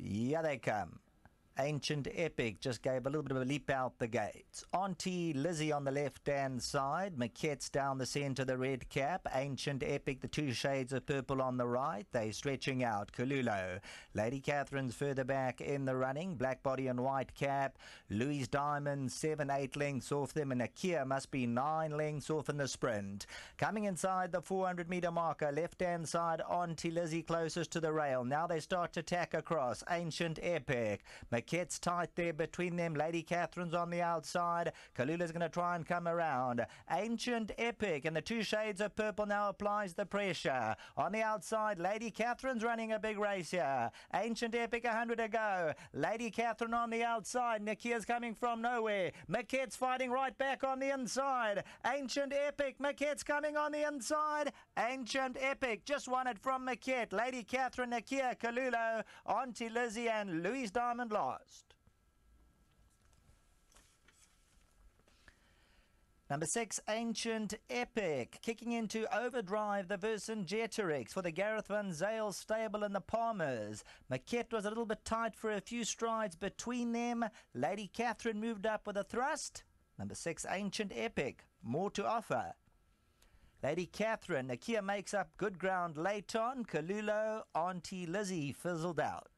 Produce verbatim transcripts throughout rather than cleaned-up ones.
Yeah, they come. Ancient Epic just gave a little bit of a leap out the gates. Auntie Lizzie on the left-hand side. Maquette's down the centre, the red cap. Ancient Epic, the two shades of purple on the right. They stretching out. Kalulo. Lady Catherine's further back in the running. Black body and white cap. Louise Diamond, seven, eight lengths off them. And Nakia must be nine lengths off in the sprint. Coming inside the four hundred metre marker. Left-hand side, Auntie Lizzie closest to the rail. Now they start to tack across. Ancient Epic. Maquette Gets tight there between them. Lady Catherine's on the outside. Kalula's going to try and come around. Ancient Epic and the two shades of purple now applies the pressure. On the outside, Lady Catherine's running a big race here. Ancient Epic one hundred to go. Lady Catherine on the outside. Nakia's coming from nowhere. Maquette's fighting right back on the inside. Ancient Epic. Maquette's coming on the inside. Ancient Epic just won it from Maquette. Lady Catherine, Nakia, Kalulo, Auntie Lizzie and Louise Diamond lost. Number six, Ancient Epic, kicking into overdrive, the Vercingetorix for the Gareth Van Zyl stable and the Palmers. Maquette was a little bit tight for a few strides between them. Lady Catherine moved up with a thrust. Number six, Ancient Epic, more to offer. Lady Catherine, Nakia makes up good ground late on. Kalulo, Auntie Lizzie fizzled out.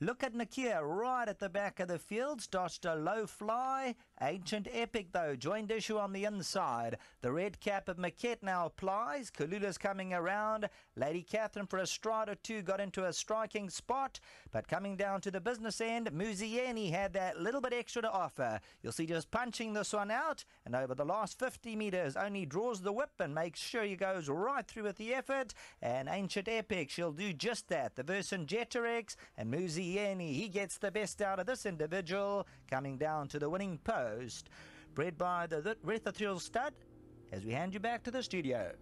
Look at Nakia right at the back of the field. Dodged a low fly. Ancient Epic, though, joined issue on the inside. The red cap of Maquette now applies. Kalula's coming around. Lady Catherine for a stride or two got into a striking spot. But coming down to the business end, Muzi Yeni had that little bit extra to offer. You'll see just punching this one out. And over the last fifty metres, only draws the whip and makes sure he goes right through with the effort. And Ancient Epic, she'll do just that. The Vercingetorix and Muzi Yeni, he gets the best out of this individual, coming down to the winning post, bred by the Retha Thrill stud, as we hand you back to the studio.